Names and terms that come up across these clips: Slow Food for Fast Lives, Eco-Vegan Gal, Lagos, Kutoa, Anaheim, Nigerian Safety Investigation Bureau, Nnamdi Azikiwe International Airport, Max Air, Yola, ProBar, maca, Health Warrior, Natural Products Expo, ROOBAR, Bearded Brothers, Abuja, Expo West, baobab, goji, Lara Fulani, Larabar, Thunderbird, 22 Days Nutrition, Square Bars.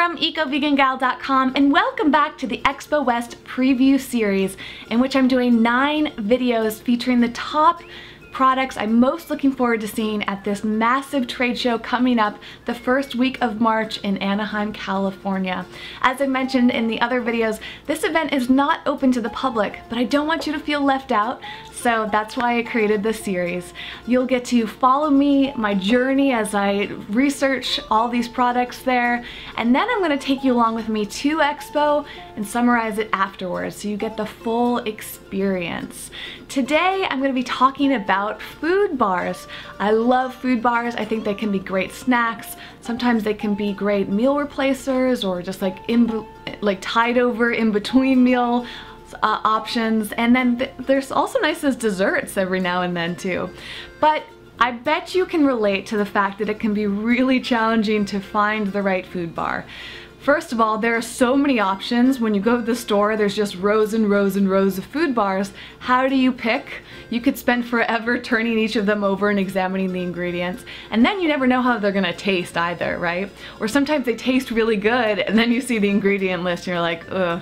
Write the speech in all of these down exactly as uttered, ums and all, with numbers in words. from eco vegan gal dot com and welcome back to the Expo West preview series, in which I'm doing nine videos featuring the top products I'm most looking forward to seeing at this massive trade show coming up the first week of March in Anaheim, California. As I mentioned in the other videos, this event is not open to the public, but I don't want you to feel left out, so that's why I created this series. You'll get to follow me, my journey as I research all these products there, and then I'm going to take you along with me to Expo and summarize it afterwards so you get the full experience. Today I'm going to be talking about food bars. I love food bars. I think they can be great snacks. Sometimes they can be great meal replacers or just like in, like tied over in between meal uh, options. And then th there's also nice as desserts every now and then too. But I bet you can relate to the fact that it can be really challenging to find the right food bar. First of all, there are so many options. When you go to the store, there's just rows and rows and rows of food bars. How do you pick? You could spend forever turning each of them over and examining the ingredients. And then you never know how they're gonna taste either, right? Or sometimes they taste really good and then you see the ingredient list and you're like, ugh,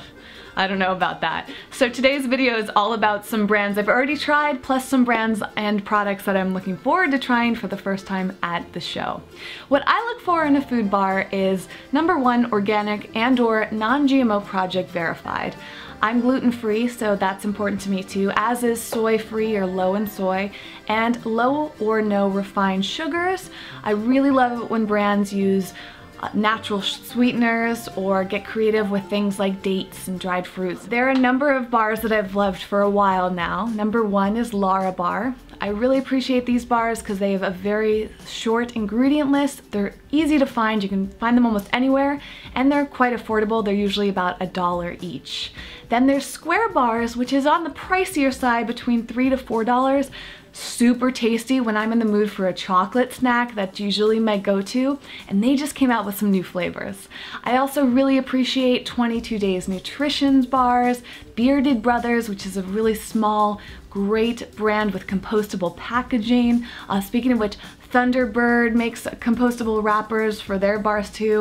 I don't know about that. So today's video is all about some brands I've already tried, plus some brands and products that I'm looking forward to trying for the first time at the show. What I look for in a food bar is, number one, organic and or non-G M O project verified. I'm gluten-free, so that's important to me too, as is soy-free or low in soy, and low or no refined sugars. I really love it when brands use Uh, natural sweeteners or get creative with things like dates and dried fruits. There are a number of bars that I've loved for a while now. Number one is Larabar. I really appreciate these bars because they have a very short ingredient list. They're easy to find. You can find them almost anywhere, and they're quite affordable. They're usually about a dollar each. Then there's Square Bars, which is on the pricier side, between three to four dollars. Super tasty when I'm in the mood for a chocolate snack. That's usually my go-to, and they just came out with some new flavors. I also really appreciate twenty-two days nutrition's bars, Bearded Brothers, which is a really small, great brand with compostable packaging. Uh, speaking of which, Thunderbird makes compostable wrappers for their bars too.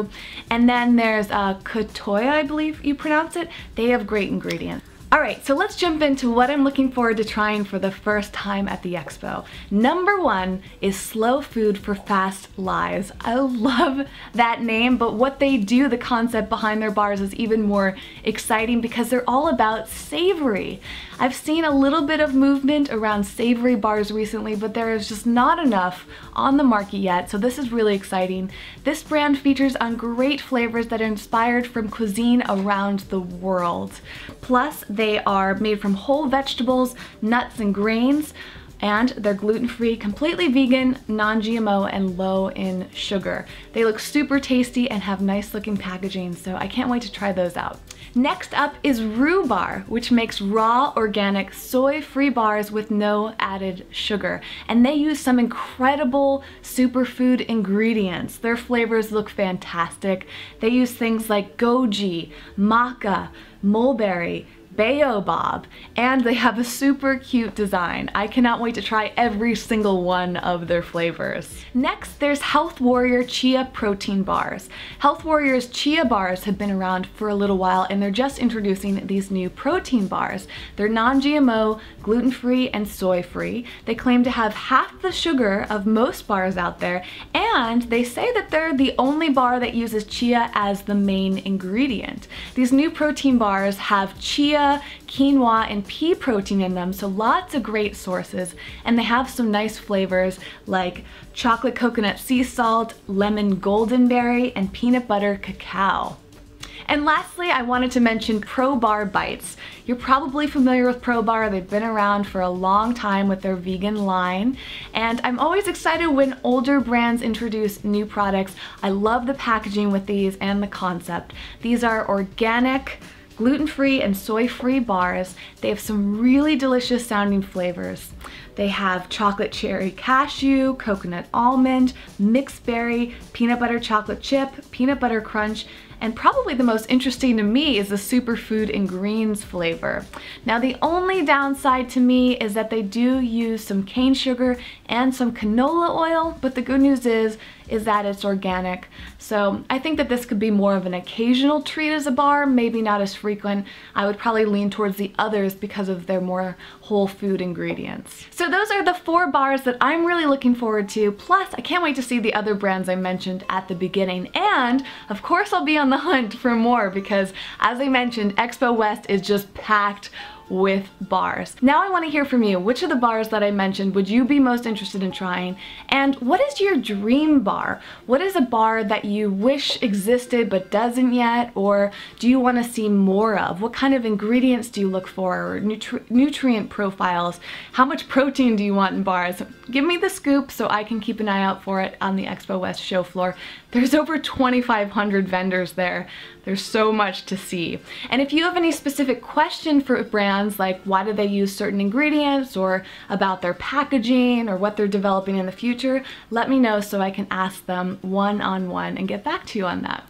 And then there's uh, Kutoa, I believe you pronounce it. They have great ingredients. Alright, so let's jump into what I'm looking forward to trying for the first time at the Expo. Number one is Slow Food for Fast Lives. I love that name, but what they do, the concept behind their bars is even more exciting because they're all about savory. I've seen a little bit of movement around savory bars recently, but there is just not enough on the market yet, so this is really exciting. This brand features on great flavors that are inspired from cuisine around the world. Plus, they are made from whole vegetables, nuts, and grains, and they're gluten-free, completely vegan, non-G M O, and low in sugar. They look super tasty and have nice looking packaging, so I can't wait to try those out. Next up is ROOBAR, which makes raw, organic, soy-free bars with no added sugar. And they use some incredible superfood ingredients. Their flavors look fantastic. They use things like goji, maca, mulberry, baobab, and they have a super cute design. I cannot wait to try every single one of their flavors. Next, there's Health Warrior Chia Protein Bars. Health Warrior's Chia Bars have been around for a little while, and they're just introducing these new protein bars. They're non-G M O, gluten-free, and soy-free. They claim to have half the sugar of most bars out there, and they say that they're the only bar that uses chia as the main ingredient. These new protein bars have chia, quinoa, and pea protein in them, so lots of great sources, and they have some nice flavors like chocolate coconut sea salt, lemon goldenberry, and peanut butter cacao. And lastly, I wanted to mention ProBar Bites. You're probably familiar with ProBar. They've been around for a long time with their vegan line, and I'm always excited when older brands introduce new products. I love the packaging with these and the concept. These are organic, gluten-free, and soy-free bars. They have some really delicious sounding flavors. They have chocolate cherry cashew, coconut almond, mixed berry, peanut butter chocolate chip, peanut butter crunch, and probably the most interesting to me is the superfood and greens flavor. Now, the only downside to me is that they do use some cane sugar and some canola oil, but the good news is is that it's organic. So I think that this could be more of an occasional treat as a bar, maybe not as frequent. I would probably lean towards the others because of their more whole food ingredients. So those are the four bars that I'm really looking forward to. Plus, I can't wait to see the other brands I mentioned at the beginning. And of course, I'll be on the hunt for more because, as I mentioned, Expo West is just packed with bars. Now I want to hear from you. Which of the bars that I mentioned would you be most interested in trying? And what is your dream bar? What is a bar that you wish existed but doesn't yet? Or do you want to see more of? What kind of ingredients do you look for? Or nutri- nutrient profiles? How much protein do you want in bars? Give me the scoop so I can keep an eye out for it on the Expo West show floor. There's over twenty-five hundred vendors there. There's so much to see. And if you have any specific question for a brand, like why do they use certain ingredients or about their packaging or what they're developing in the future, let me know so I can ask them one-on-one and get back to you on that.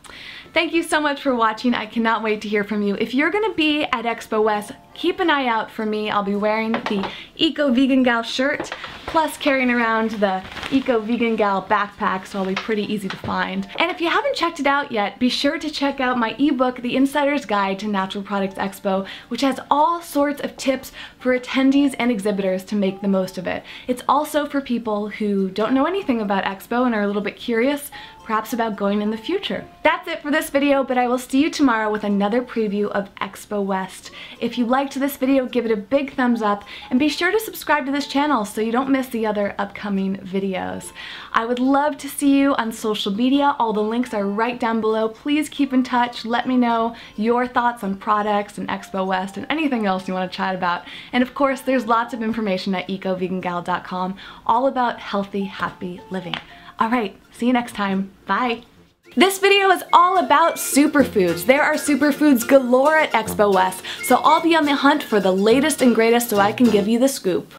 Thank you so much for watching. I cannot wait to hear from you. If you're going to be at Expo West, keep an eye out for me. I'll be wearing the Eco Vegan Gal shirt, plus carrying around the Eco Vegan Gal backpack, so I'll be pretty easy to find. And if you haven't checked it out yet, be sure to check out my ebook, The Insider's Guide to Natural Products Expo, which has all sorts of tips for attendees and exhibitors to make the most of it. It's also for people who don't know anything about Expo and are a little bit curious, perhaps about going in the future. That's it for this video, but I will see you tomorrow with another preview of Expo West. If you liked this video, give it a big thumbs up and be sure to subscribe to this channel so you don't miss the other upcoming videos. I would love to see you on social media. All the links are right down below. Please keep in touch. Let me know your thoughts on products and Expo West and anything else you want to chat about. And of course, there's lots of information at eco vegan gal dot com all about healthy, happy living. All right, see you next time. Bye. This video is all about superfoods. There are superfoods galore at Expo West, so I'll be on the hunt for the latest and greatest so I can give you the scoop.